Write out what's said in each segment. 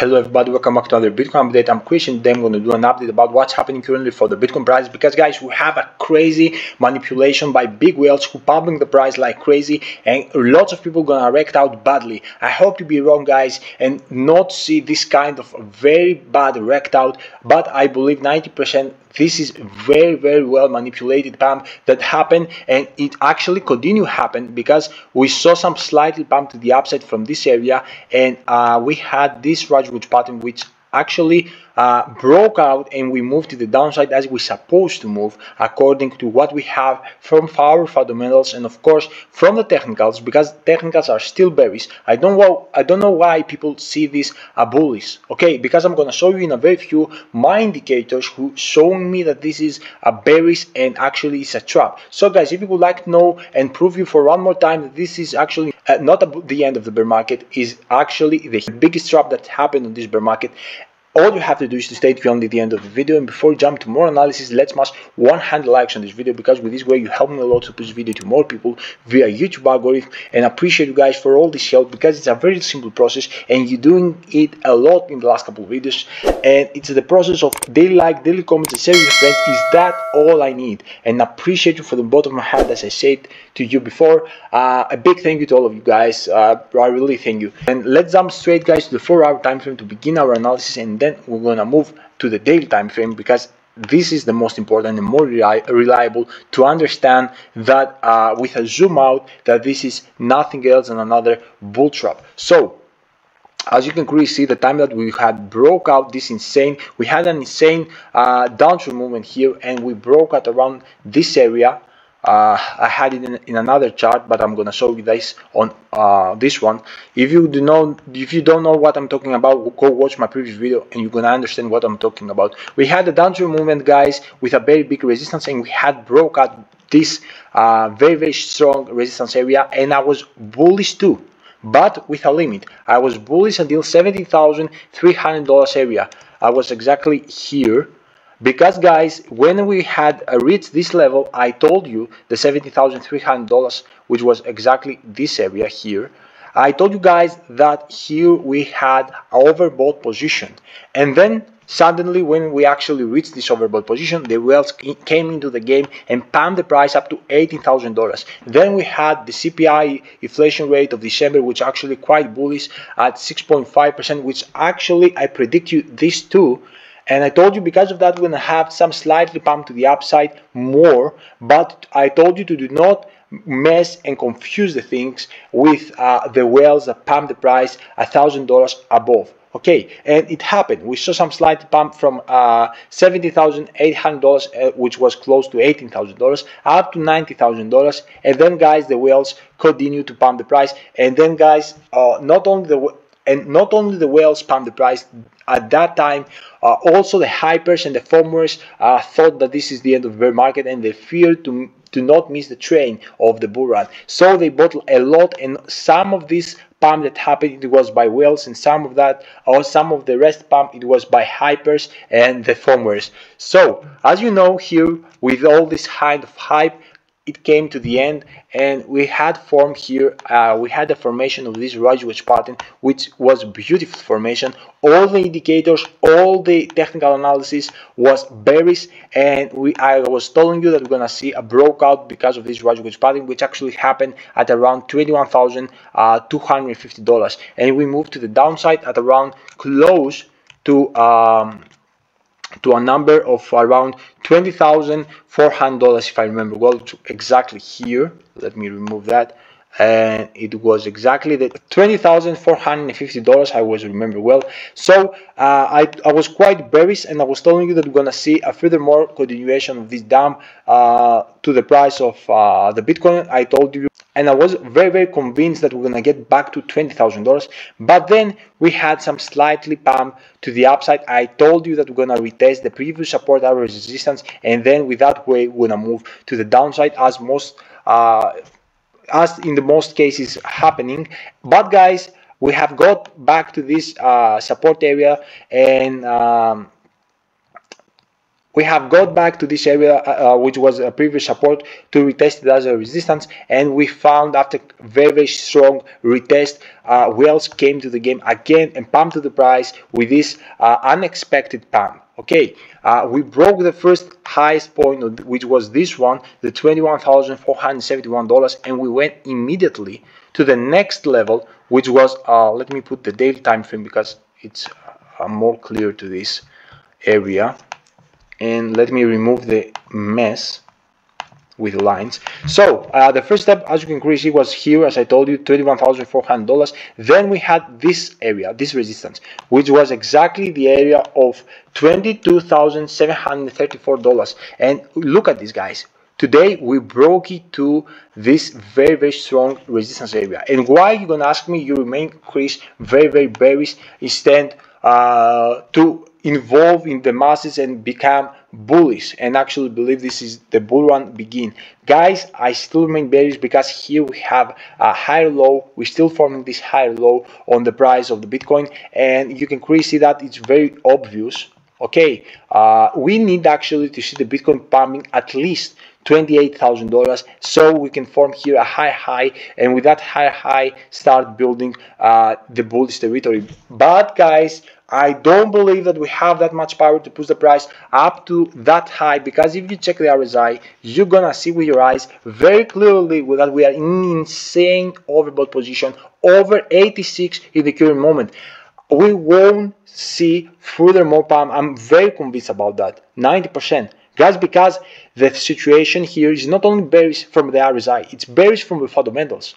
Hello everybody, welcome back to another Bitcoin update. I'm Christian. Today I'm going to do an update about what's happening currently for the Bitcoin price, because guys, we have a crazy manipulation by big whales who pumping the price like crazy, and lots of people gonna wreck out badly. I hope to be wrong, guys, and not see this kind of very bad wrecked out, but I believe 90% this is very well manipulated pump that happened, and it actually continue happen because we saw some slightly pump to the upside from this area, and we had this Rajwood pattern which actually broke out, and we moved to the downside as we're supposed to move according to what we have from our fundamentals and of course from the technicals, because technicals are still bearish. I don't know why people see this a bullish, okay, because I'm gonna show you in a very few my indicators who showing me that this is a bearish and actually it's a trap. So guys, if you would like to know and prove you for one more time that this is actually not the end of the bear market, is actually the biggest trap that happened on this bear market, all you have to do is to stay tuned at the end of the video. And before you jump to more analysis, let's smash 100 likes on this video, because with this way you help me a lot to push this video to more people via YouTube algorithm, and I appreciate you guys for all this help, because it's a very simple process and you're doing it a lot in the last couple of videos, and it's the process of daily like, daily comments and share with your friends. Is that all I need? And I appreciate you from the bottom of my heart, as I said to you before. A big thank you to all of you guys. I really thank you. And let's jump straight, guys, to the 4-hour time frame to begin our analysis, and then we're gonna move to the daily time frame, because this is the most important and more reliable to understand that with a zoom out that this is nothing else than another bull trap. So as you can clearly see, the time that we had broke out this insane, we had an insane downtrend movement here, and we broke out around this area. I had it in another chart, but I'm gonna show you guys on this one. If you don't know what I'm talking about, go watch my previous video and you're gonna understand what I'm talking about. We had a downtrend movement, guys, with a very big resistance, and we had broke out this very strong resistance area, and I was bullish too, but with a limit. I was bullish until $17,300 area. I was exactly here. Because guys, when we had reached this level, I told you the $70,300, which was exactly this area here. I told you guys that here we had overbought position, and then suddenly when we actually reached this overbought position, the whales came into the game and pumped the price up to $18,000. Then we had the CPI inflation rate of December, which actually quite bullish at 6.5%, which actually I predict you this too. And I told you because of that we're gonna have some slightly pump to the upside more, but I told you to do not mess and confuse the things with the whales that pump the price $1,000 above. Okay, and it happened. We saw some slight pump from $70,800, which was close to $18,000, up to $90,000, and then guys, the whales continue to pump the price, and then guys, not only the whales pumped the price at that time, also the hypers and the FOMOers thought that this is the end of the bear market, and they feared to not miss the train of the bull run. So they bought a lot, and some of this pump that happened, it was by whales, and some of the rest pump, it was by hypers and the FOMOers. So as you know, here with all this kind of hype, it came to the end, and we had formed here, we had the formation of this Rajwood pattern, which was beautiful formation. All the indicators, all the technical analysis was bearish, and I was telling you that we're gonna see a breakout because of this Rajwood pattern, which actually happened at around $21,250, and we moved to the downside at around close to a number of around $20,400, if I remember well, exactly here. Let me remove that, and it was exactly the $20,450 I was remember well. So I was quite bearish, and I was telling you that we're gonna see a furthermore continuation of this dump to the price of the Bitcoin. I told you, and I was very convinced that we're gonna get back to $20,000, but then we had some slightly pump to the upside. I told you that we're gonna retest the previous support, our resistance, and then with that way we're gonna move to the downside, as in the most cases happening. But guys, we have got back to this support area, and We have got back to this area, which was a previous support, to retest it as a resistance, and we found after very strong retest, whales came to the game again and pumped to the price with this unexpected pump. Okay, we broke the first highest point, which was this one, the $21,471, and we went immediately to the next level, which was, let me put the daily time frame because it's more clear to this area, and let me remove the mess with lines. So the first step, as you can clearly see, was here, as I told you, $21,400. Then we had this area, this resistance, which was exactly the area of $22,734. And look at this, guys. Today we broke it to this very strong resistance area. And why, you're gonna ask me, you remain, Chris, very bearish, instead to involve in the masses and become bullish and actually believe this is the bull run begin. Guys, I still remain bearish because here we have a higher low. We're still forming this higher low on the price of the Bitcoin, and you can clearly see that it's very obvious. Okay, we need actually to see the Bitcoin pumping at least $28,000, so we can form here a high, and with that high start building the bullish territory. But guys, I don't believe that we have that much power to push the price up to that high, because if you check the RSI, you're gonna see with your eyes very clearly that we are in insane overbought position, over 86 in the current moment. We won't see further more pump. I'm very convinced about that, 90%. Just because the situation here is not only bearish from the RSI, it's bearish from the fundamentals.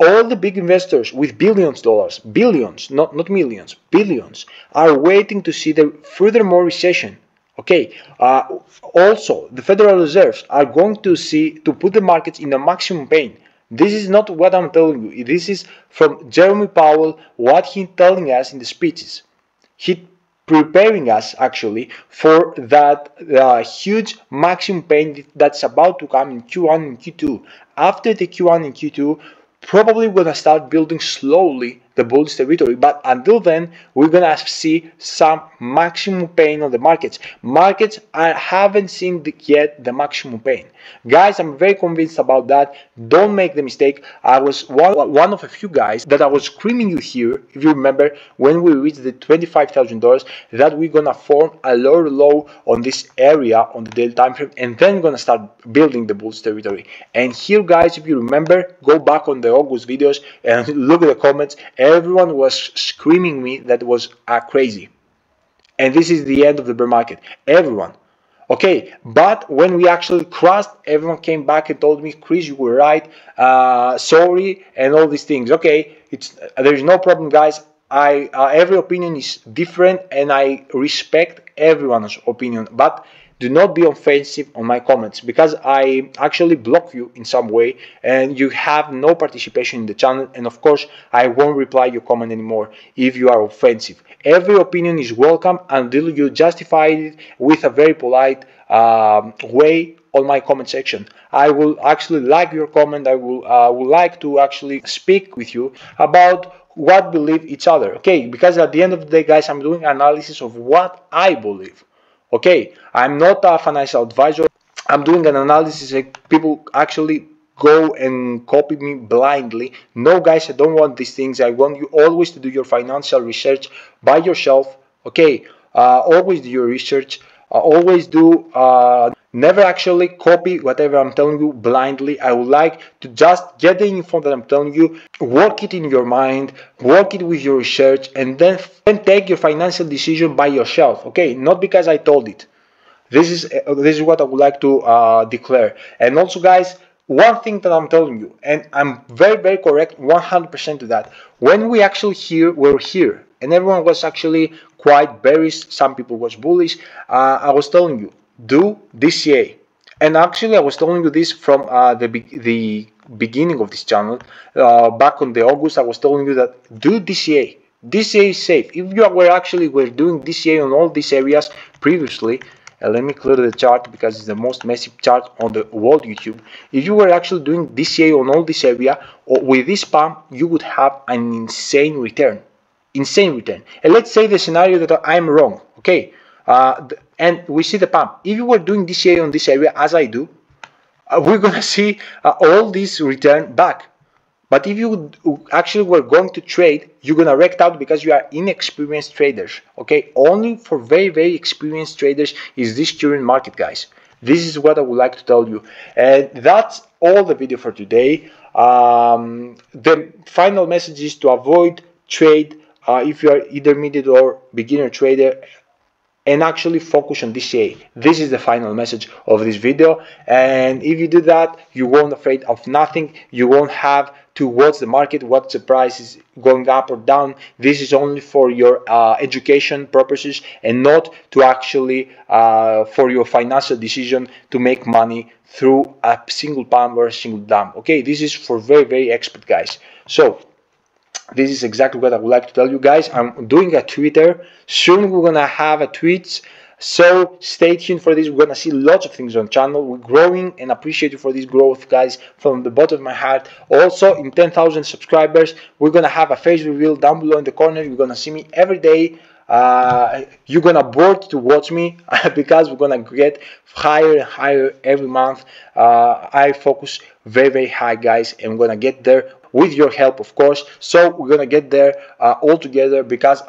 All the big investors with billions of dollars, billions, not millions, billions, are waiting to see the furthermore recession. Okay, also the Federal Reserves are going to see, to put the markets in a maximum pain. This is not what I'm telling you. This is from Jeremy Powell, what he's telling us in the speeches. He's preparing us actually for that huge maximum pain that's about to come in Q1 and Q2. After the Q1 and Q2, probably we're gonna start building slowly the bullish territory, but until then we're gonna see some maximum pain on the markets. Markets haven't seen yet the maximum pain. Guys, I'm very convinced about that. Don't make the mistake. I was one of a few guys that I was screaming you here, if you remember, when we reached the $25,000, that we're gonna form a lower low on this area on the daily time frame, and then we're gonna start building the bullish territory. And here, guys, if you remember, go back on the August videos and look at the comments. Everyone was screaming me that was crazy, and this is the end of the bear market, everyone. Okay, but when we actually crashed, everyone came back and told me, Chris, you were right, sorry, and all these things. Okay, it's there is no problem, guys. I every opinion is different, and I respect everyone's opinion, but do not be offensive on my comments, because I actually block you in some way and you have no participation in the channel, and of course I won't reply your comment anymore if you are offensive. Every opinion is welcome until you justify it with a very polite way on my comment section. I will actually like your comment. I will like to actually speak with you about what believe each other. Okay, because at the end of the day, guys, I'm doing analysis of what I believe. Okay, I'm not a financial advisor. I'm doing an analysis that people actually go and copy me blindly. No, guys, I don't want these things. I want you always to do your financial research by yourself. Okay, always do your research. Always do. Never actually copy whatever I'm telling you blindly. I would like to just get the info that I'm telling you, work it in your mind, work it with your research, and then take your financial decision by yourself. Okay, not because I told it. This is what I would like to declare. And also, guys, one thing that I'm telling you, and I'm very correct, 100% to that. When we actually were here, and everyone was actually quite bearish, some people was bullish, I was telling you, do DCA. And actually I was telling you this from the beginning of this channel. Back on the August, I was telling you that do DCA. DCA is safe. If you were doing DCA on all these areas previously, let me clear the chart because it's the most messy chart on the world YouTube. If you were actually doing DCA on all this area, or with this pump, you would have an insane return. Insane return. And let's say the scenario that I'm wrong. Okay, and we see the pump. If you were doing DCA on this area, as I do, we're going to see all these return back. But if you actually were going to trade, you're going to wreck out because you are inexperienced traders. Okay, only for very, very experienced traders is this current market, guys. This is what I would like to tell you. And that's all the video for today. The final message is to avoid trade if you are intermediate or beginner trader, and actually focus on DCA. This is the final message of this video. And if you do that, you won't be afraid of nothing. You won't have to watch the market, what the price is going up or down. This is only for your education purposes, and not to actually for your financial decision to make money through a single pump or a single dump. Okay, this is for very, very expert guys. So this is exactly what I would like to tell you guys. I'm doing a Twitter. Soon we're going to have a tweets. So stay tuned for this. We're going to see lots of things on channel. We're growing, and appreciate you for this growth, guys, from the bottom of my heart. Also, in 10,000 subscribers, we're going to have a face reveal down below in the corner. You're going to see me every day. You're going to bored to watch me because we're going to get higher and higher every month. I focus very, very high, guys, and we're going to get there. With your help, of course. So we're gonna get there all together, because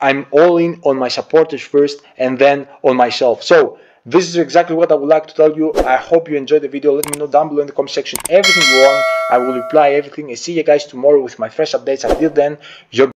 I'm all in on my supporters first, and then on myself. So this is exactly what I would like to tell you. I hope you enjoyed the video. Let me know down below in the comment section everything you want. I will reply everything, and see you guys tomorrow with my fresh updates. Until then, your